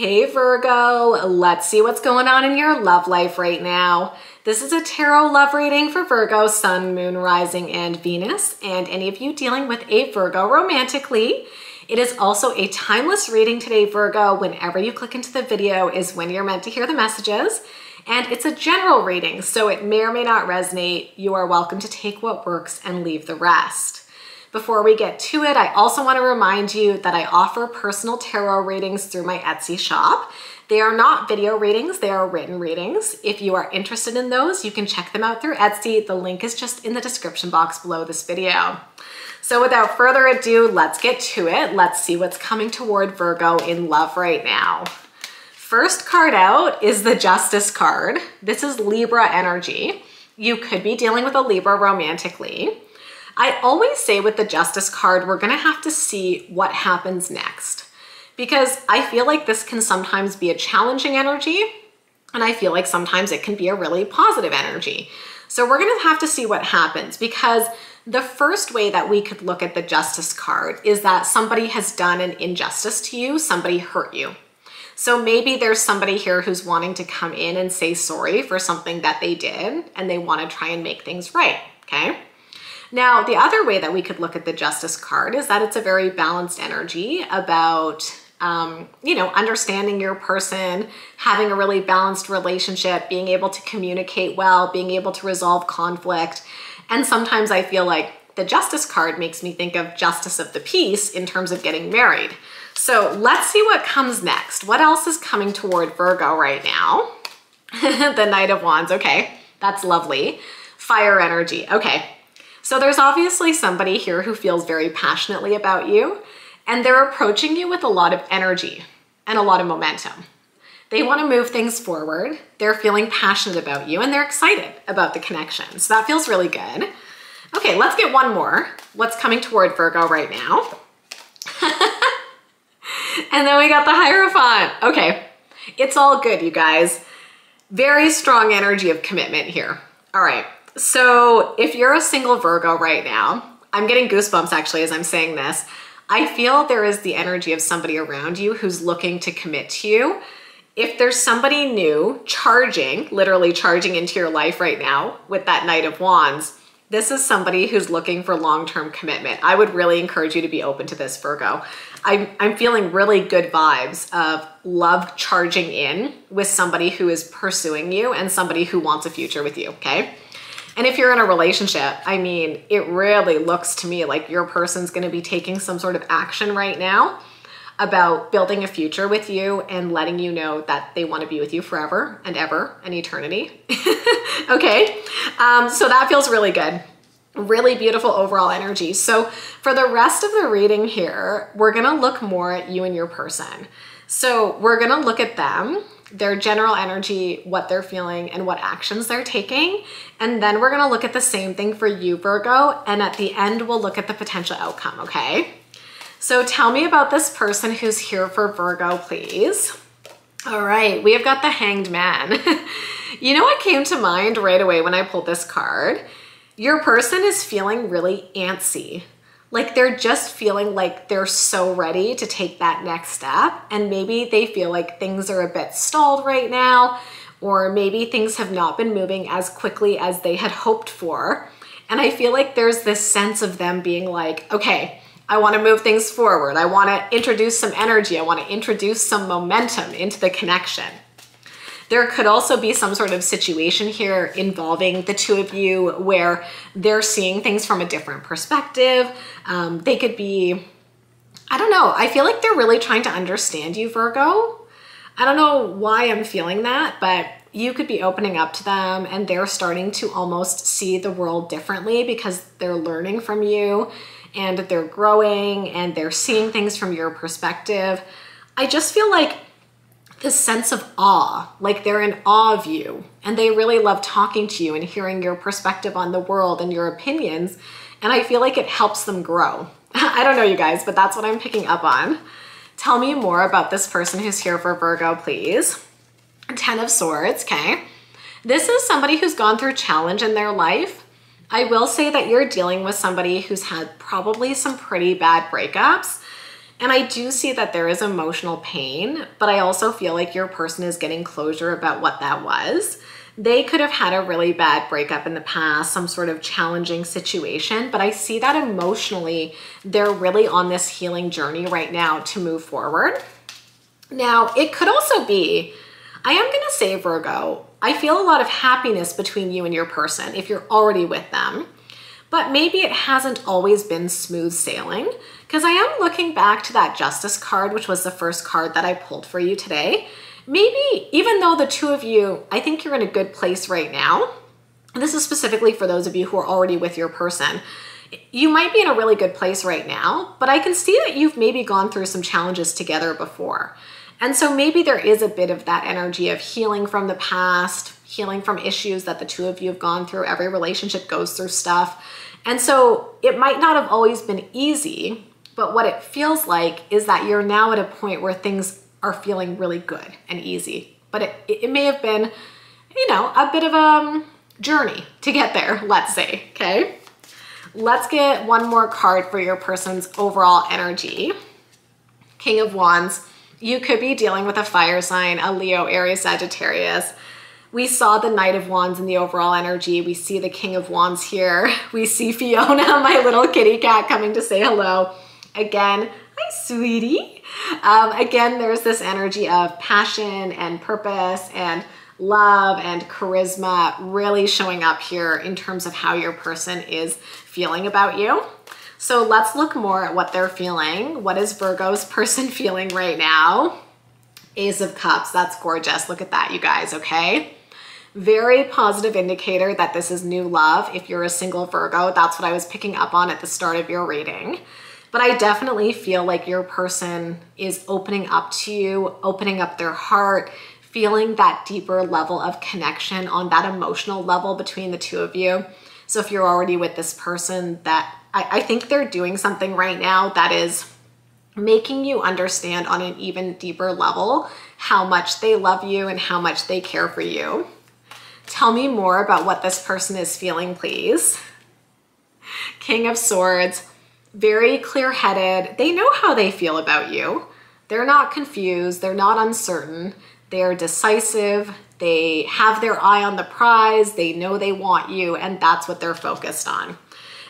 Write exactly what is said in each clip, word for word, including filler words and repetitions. Hey Virgo, let's see what's going on in your love life right now. This is a tarot love reading for Virgo, Sun, Moon, Rising, and Venus, and any of you dealing with a Virgo romantically. It is also a timeless reading today, Virgo. Whenever you click into the video is when you're meant to hear the messages, and it's a general reading, so it may or may not resonate. You are welcome to take what works and leave the rest. Before we get to it, I also want to remind you that I offer personal tarot readings through my Etsy shop. They are not video readings, they are written readings. If you are interested in those, you can check them out through Etsy. The link is just in the description box below this video. So without further ado, let's get to it. Let's see what's coming toward Virgo in love right now. First card out is the Justice card. This is Libra energy. You could be dealing with a Libra romantically. I always say with the Justice card, we're gonna have to see what happens next, because I feel like this can sometimes be a challenging energy, and I feel like sometimes it can be a really positive energy. So we're gonna have to see what happens, because the first way that we could look at the Justice card is that somebody has done an injustice to you, somebody hurt you. So maybe there's somebody here who's wanting to come in and say sorry for something that they did, and they wanna try and make things right, okay? Now, the other way that we could look at the Justice card is that it's a very balanced energy about, um, you know, understanding your person, having a really balanced relationship, being able to communicate well, being able to resolve conflict. And sometimes I feel like the Justice card makes me think of justice of the peace in terms of getting married. So let's see what comes next. What else is coming toward Virgo right now? The Knight of Wands. Okay, that's lovely. Fire energy. Okay. So there's obviously somebody here who feels very passionately about you, and they're approaching you with a lot of energy and a lot of momentum. They want to move things forward. They're feeling passionate about you, and they're excited about the connection. So that feels really good. Okay, let's get one more. What's coming toward Virgo right now? And then we got the Hierophant. Okay, it's all good, you guys. Very strong energy of commitment here. All right. So if you're a single Virgo right now, I'm getting goosebumps actually as I'm saying this. I feel there is the energy of somebody around you who's looking to commit to you. If there's somebody new charging, literally charging into your life right now with that Knight of Wands, this is somebody who's looking for long-term commitment. I would really encourage you to be open to this, Virgo. I'm, I'm feeling really good vibes of love charging in with somebody who is pursuing you and somebody who wants a future with you, okay? And if you're in a relationship, I mean, it really looks to me like your person's going to be taking some sort of action right now about building a future with you and letting you know that they want to be with you forever and ever and eternity. Okay. Um, so that feels really good. Really beautiful overall energy. So for the rest of the reading here, we're going to look more at you and your person. So we're going to look at them, their general energy, what they're feeling, and what actions they're taking. And then we're gonna look at the same thing for you, Virgo, and at the end, we'll look at the potential outcome, okay? So tell me about this person who's here for Virgo, please. All right, we have got the Hanged Man. You know what came to mind right away when I pulled this card? Your person is feeling really antsy. Like they're just feeling like they're so ready to take that next step, and maybe they feel like things are a bit stalled right now, or maybe things have not been moving as quickly as they had hoped for. And I feel like there's this sense of them being like, okay, I want to move things forward. I want to introduce some energy. I want to introduce some momentum into the connection. There could also be some sort of situation here involving the two of you where they're seeing things from a different perspective. Um, they could be, I don't know, I feel like they're really trying to understand you, Virgo. I don't know why I'm feeling that, but you could be opening up to them and they're starting to almost see the world differently because they're learning from you and they're growing and they're seeing things from your perspective. I just feel like this sense of awe, like they're in awe of you and they really love talking to you and hearing your perspective on the world and your opinions. And I feel like it helps them grow. I don't know, you guys, but that's what I'm picking up on. Tell me more about this person who's here for Virgo, please. Ten of Swords, okay. This is somebody who's gone through challenge in their life. I will say that you're dealing with somebody who's had probably some pretty bad breakups. And I do see that there is emotional pain, but I also feel like your person is getting closure about what that was. They could have had a really bad breakup in the past, some sort of challenging situation, but I see that emotionally, they're really on this healing journey right now to move forward. Now, it could also be, I am gonna say, Virgo, I feel a lot of happiness between you and your person if you're already with them, but maybe it hasn't always been smooth sailing, because I am looking back to that Justice card, which was the first card that I pulled for you today. Maybe even though the two of you, I think you're in a good place right now, and this is specifically for those of you who are already with your person, you might be in a really good place right now, but I can see that you've maybe gone through some challenges together before. And so maybe there is a bit of that energy of healing from the past, healing from issues that the two of you have gone through. Every relationship goes through stuff. And so it might not have always been easy, but what it feels like is that you're now at a point where things are feeling really good and easy. But it, it may have been, you know, a bit of a journey to get there, let's say, okay? Let's get one more card for your person's overall energy. King of Wands. You could be dealing with a fire sign, a Leo, Aries, Sagittarius. We saw the Knight of Wands in the overall energy. We see the King of Wands here. We see Fiona, my little kitty cat, coming to say hello. Again, hi, sweetie. Um, again, there's this energy of passion and purpose and love and charisma really showing up here in terms of how your person is feeling about you. So let's look more at what they're feeling. What is Virgo's person feeling right now? Ace of Cups, that's gorgeous. Look at that, you guys, okay? Very positive indicator that this is new love. If you're a single Virgo, that's what I was picking up on at the start of your reading. But I definitely feel like your person is opening up to you, opening up their heart, feeling that deeper level of connection on that emotional level between the two of you. So if you're already with this person, that I think they're doing something right now that is making you understand on an even deeper level how much they love you and how much they care for you. Tell me more about what this person is feeling, please. King of Swords, very clear-headed. They know how they feel about you. They're not confused. They're not uncertain. They're decisive. They have their eye on the prize. They know they want you, and that's what they're focused on.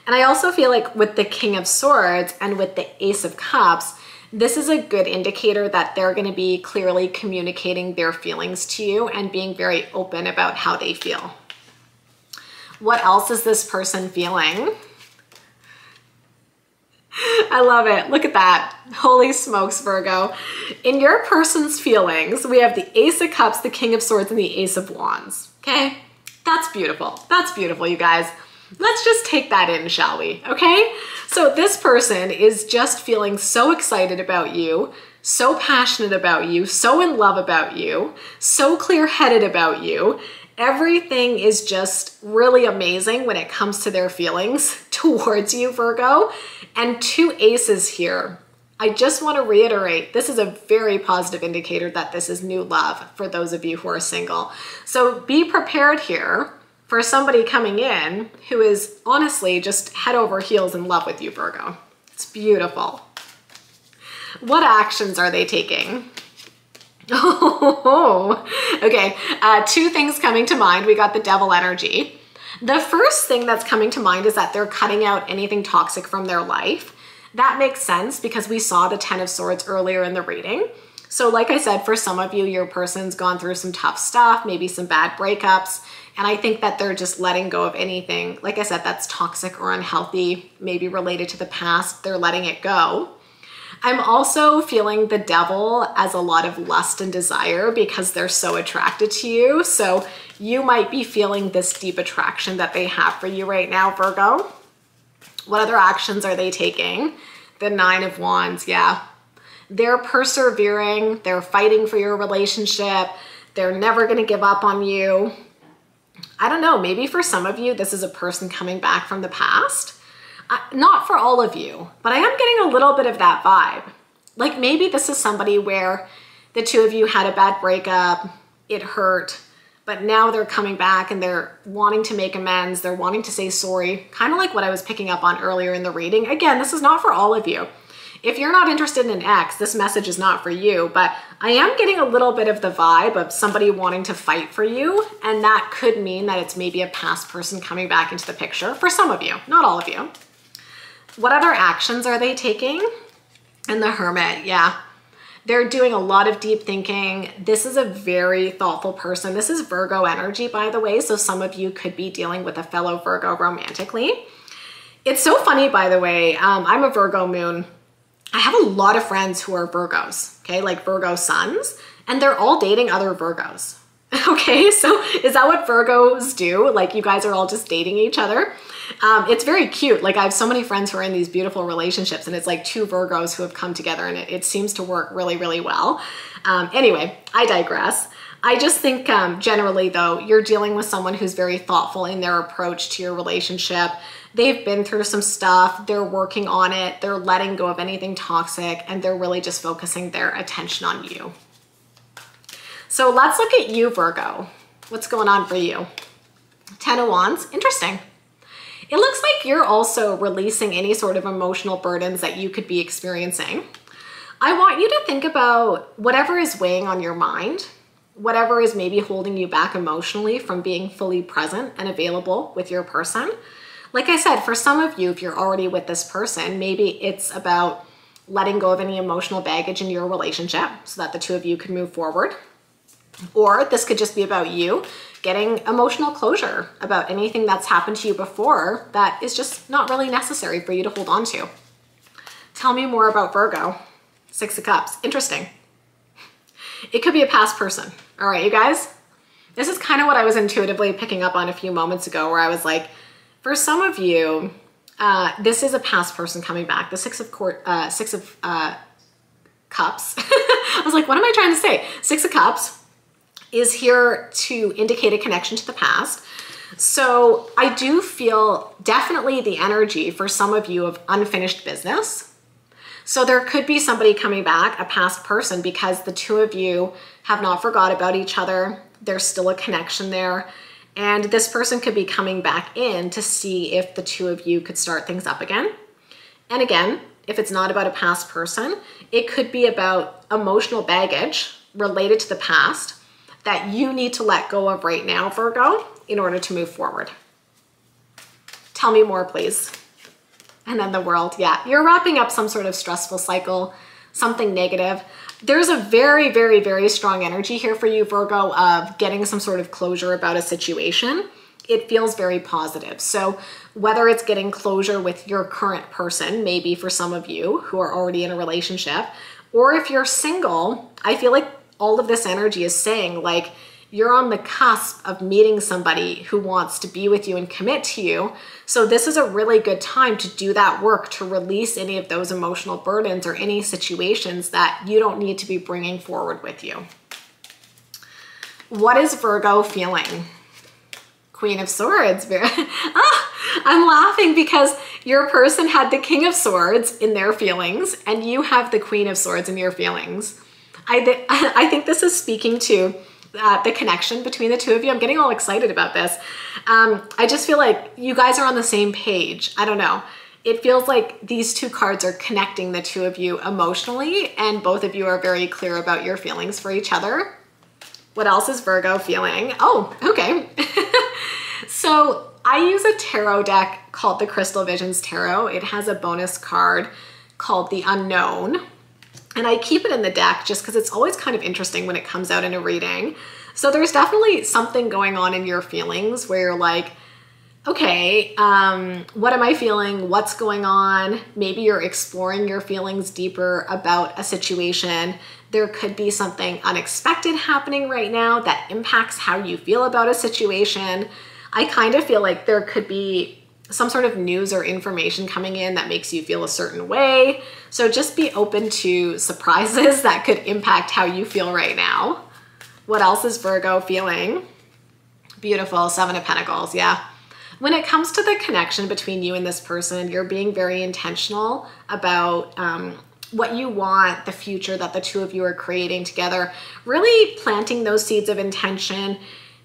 And I also feel like with the King of Swords and with the Ace of Cups, this is a good indicator that they're going to be clearly communicating their feelings to you and being very open about how they feel. What else is this person feeling? I love it. Look at that. Holy smokes, Virgo. In your person's feelings, we have the Ace of Cups, the King of Swords, and the Ace of Wands. Okay? That's beautiful. That's beautiful, you guys. Let's just take that in, shall we? Okay? So this person is just feeling so excited about you, so passionate about you, so in love about you, so clear-headed about you. Everything is just really amazing when it comes to their feelings towards you, Virgo. And two aces here. I just want to reiterate, this is a very positive indicator that this is new love for those of you who are single. So be prepared here for somebody coming in who is honestly just head over heels in love with you, Virgo. It's beautiful. What actions are they taking? Oh, okay. Uh, two things coming to mind. We got the Devil energy. The first thing that's coming to mind is that they're cutting out anything toxic from their life. That makes sense because we saw the Ten of Swords earlier in the reading. So like I said, for some of you, your person's gone through some tough stuff, maybe some bad breakups. And I think that they're just letting go of anything, like I said, that's toxic or unhealthy, maybe related to the past, they're letting it go. I'm also feeling the Devil as a lot of lust and desire because they're so attracted to you. So you might be feeling this deep attraction that they have for you right now, Virgo. What other actions are they taking? The Nine of Wands, yeah. They're persevering, they're fighting for your relationship, they're never gonna give up on you. I don't know, maybe for some of you, this is a person coming back from the past. Uh, not for all of you, but I am getting a little bit of that vibe. Like maybe this is somebody where the two of you had a bad breakup, it hurt, but now they're coming back and they're wanting to make amends, they're wanting to say sorry, kind of like what I was picking up on earlier in the reading. Again, this is not for all of you. If you're not interested in an ex, this message is not for you, but I am getting a little bit of the vibe of somebody wanting to fight for you, and that could mean that it's maybe a past person coming back into the picture for some of you, not all of you. What other actions are they taking? And the Hermit, yeah. They're doing a lot of deep thinking. This is a very thoughtful person. This is Virgo energy, by the way, so some of you could be dealing with a fellow Virgo romantically. It's so funny, by the way, um, I'm a Virgo moon. I have a lot of friends who are Virgos, okay, like Virgo suns, and they're all dating other Virgos, okay? So is that what Virgos do? Like, you guys are all just dating each other? Um, it's very cute. Like, I have so many friends who are in these beautiful relationships, and it's like two Virgos who have come together, and it, it seems to work really, really well. Um, anyway, I digress. I just think um, generally, though, you're dealing with someone who's very thoughtful in their approach to your relationship. They've been through some stuff, they're working on it, they're letting go of anything toxic, and they're really just focusing their attention on you. So let's look at you, Virgo. What's going on for you? Ten of Wands, interesting. It looks like you're also releasing any sort of emotional burdens that you could be experiencing. I want you to think about whatever is weighing on your mind, whatever is maybe holding you back emotionally from being fully present and available with your person. Like I said, for some of you, if you're already with this person, maybe it's about letting go of any emotional baggage in your relationship so that the two of you can move forward. Or this could just be about you getting emotional closure about anything that's happened to you before that is just not really necessary for you to hold on to. Tell me more about Virgo. Six of Cups, interesting. It could be a past person. All right, you guys, this is kind of what I was intuitively picking up on a few moments ago, where I was like, for some of you, uh, this is a past person coming back. The Six of court, uh, Six of uh, Cups. I was like, what am I trying to say? Six of Cups is here to indicate a connection to the past. So I do feel definitely the energy for some of you of unfinished business. So there could be somebody coming back, a past person, because the two of you have not forgot about each other. There's still a connection there. And this person could be coming back in to see if the two of you could start things up again. And again, if it's not about a past person, it could be about emotional baggage related to the past that you need to let go of right now, Virgo, in order to move forward. Tell me more, please. And then the World, yeah. You're wrapping up some sort of stressful cycle, something negative. There's a very, very, very strong energy here for you, Virgo, of getting some sort of closure about a situation. It feels very positive. So whether it's getting closure with your current person, maybe for some of you who are already in a relationship, or if you're single, I feel like all of this energy is saying, like, you're on the cusp of meeting somebody who wants to be with you and commit to you. So this is a really good time to do that work, to release any of those emotional burdens or any situations that you don't need to be bringing forward with you. What is Virgo feeling? Queen of Swords. ah, I'm laughing because your person had the King of Swords in their feelings and you have the Queen of Swords in your feelings. I, th I think this is speaking to Uh, the connection between the two of you. I'm getting all excited about this. Um, I just feel like you guys are on the same page. I don't know. It feels like these two cards are connecting the two of you emotionally, and both of you are very clear about your feelings for each other. What else is Virgo feeling? Oh, okay. So I use a tarot deck called the Crystal Visions Tarot. It has a bonus card called the Unknown. And I keep it in the deck just because it's always kind of interesting when it comes out in a reading. So there's definitely something going on in your feelings where you're like, okay, um, what am I feeling? What's going on? Maybe you're exploring your feelings deeper about a situation. There could be something unexpected happening right now that impacts how you feel about a situation. I kind of feel like there could be some sort of news or information coming in that makes you feel a certain way. So just be open to surprises that could impact how you feel right now. What else is Virgo feeling? Beautiful, Seven of Pentacles, yeah. When it comes to the connection between you and this person, you're being very intentional about um, what you want, the future that the two of you are creating together, really planting those seeds of intention.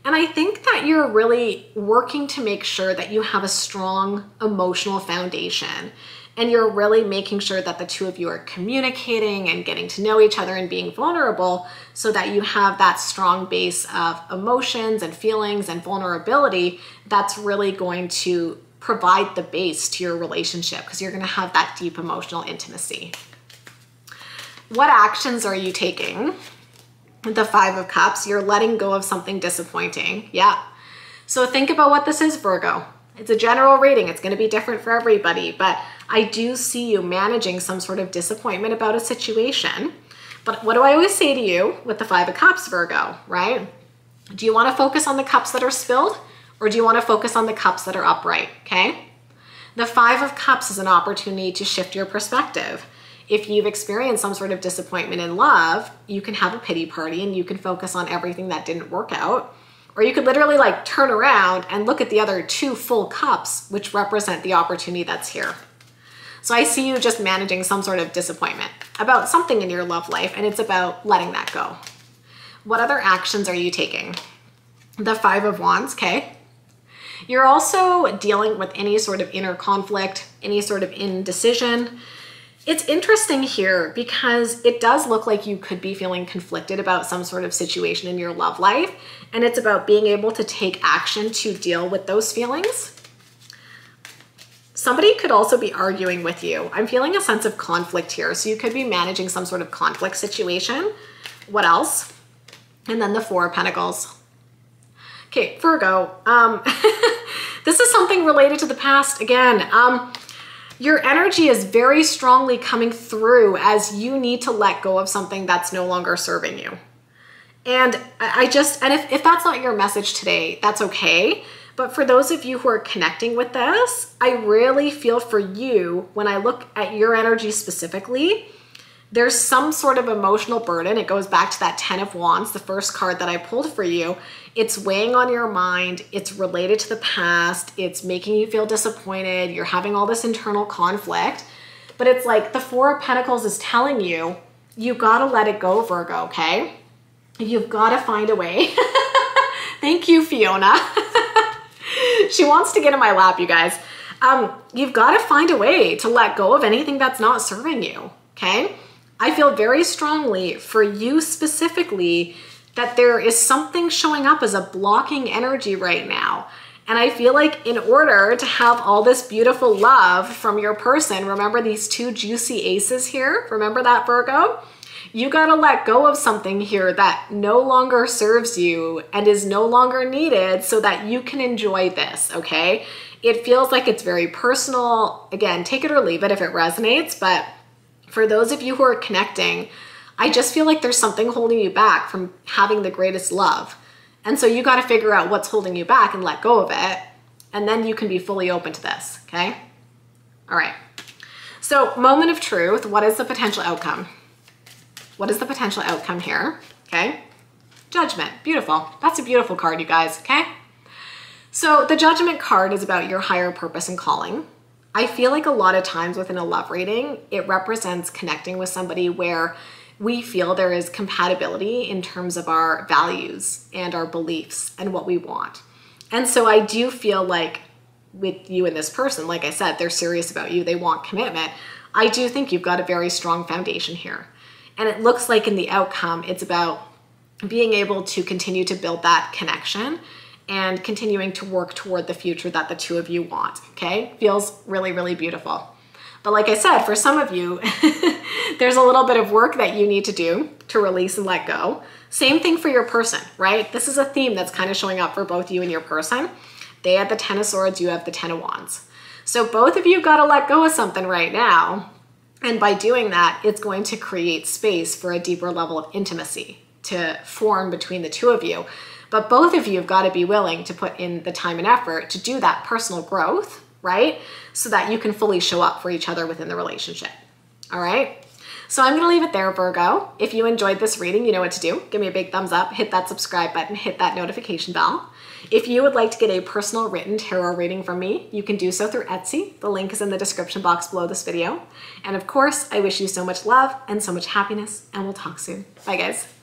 And I think that you're really working to make sure that you have a strong emotional foundation and you're really making sure that the two of you are communicating and getting to know each other and being vulnerable so that you have that strong base of emotions and feelings and vulnerability that's really going to provide the base to your relationship because you're going to have that deep emotional intimacy. What actions are you taking? The Five of Cups, you're letting go of something disappointing. Yeah. So think about what this is, Virgo. It's a general reading. It's going to be different for everybody, but I do see you managing some sort of disappointment about a situation. But what do I always say to you with the Five of Cups, Virgo, right? Do you want to focus on the cups that are spilled or do you want to focus on the cups that are upright? Okay. The Five of Cups is an opportunity to shift your perspective. If you've experienced some sort of disappointment in love, you can have a pity party and you can focus on everything that didn't work out. Or you could literally like turn around and look at the other two full cups, which represent the opportunity that's here. So I see you just managing some sort of disappointment about something in your love life, and it's about letting that go. What other actions are you taking? The Five of Wands, okay. You're also dealing with any sort of inner conflict, any sort of indecision. It's interesting here because it does look like you could be feeling conflicted about some sort of situation in your love life, and it's about being able to take action to deal with those feelings. Somebody could also be arguing with you. I'm feeling a sense of conflict here, so you could be managing some sort of conflict situation. What else? And then the Four of Pentacles. Okay, Virgo, um, this is something related to the past again. Um, Your energy is very strongly coming through as you need to let go of something that's no longer serving you. And I just, and if, if that's not your message today, that's okay. But for those of you who are connecting with this, I really feel for you when I look at your energy specifically, there's some sort of emotional burden. It goes back to that Ten of Wands, the first card that I pulled for you. It's weighing on your mind. It's related to the past. It's making you feel disappointed. You're having all this internal conflict, but it's like the Four of Pentacles is telling you, you got to let it go, Virgo. Okay. You've got to find a way. Thank you, Fiona. She wants to get in my lap, you guys. Um, you've got to find a way to let go of anything that's not serving you. Okay. I feel very strongly for you specifically that there is something showing up as a blocking energy right now. And I feel like in order to have all this beautiful love from your person, remember these two juicy aces here? Remember that, Virgo? You gotta let go of something here that no longer serves you and is no longer needed so that you can enjoy this, okay? It feels like it's very personal. Again, take it or leave it if it resonates, but for those of you who are connecting, I just feel like there's something holding you back from having the greatest love. And so you got to figure out what's holding you back and let go of it. And then you can be fully open to this. Okay. All right. So moment of truth. What is the potential outcome? What is the potential outcome here? Okay. Judgment. Beautiful. That's a beautiful card, you guys. Okay. So the Judgment card is about your higher purpose and calling. I feel like a lot of times within a love reading, it represents connecting with somebody where we feel there is compatibility in terms of our values and our beliefs and what we want. And so I do feel like with you and this person, like I said, they're serious about you. They want commitment. I do think you've got a very strong foundation here. And it looks like in the outcome, it's about being able to continue to build that connection and continuing to work toward the future that the two of you want, okay? Feels really, really beautiful. But like I said, for some of you, there's a little bit of work that you need to do to release and let go. Same thing for your person, right? This is a theme that's kind of showing up for both you and your person. They have the Ten of Swords, you have the Ten of Wands. So both of you gotta let go of something right now. And by doing that, it's going to create space for a deeper level of intimacy to form between the two of you. But both of you have got to be willing to put in the time and effort to do that personal growth, right? So that you can fully show up for each other within the relationship. All right. So I'm going to leave it there, Virgo. If you enjoyed this reading, you know what to do. Give me a big thumbs up, hit that subscribe button, hit that notification bell. If you would like to get a personal written tarot reading from me, you can do so through Etsy. The link is in the description box below this video. And of course, I wish you so much love and so much happiness, and we'll talk soon. Bye guys.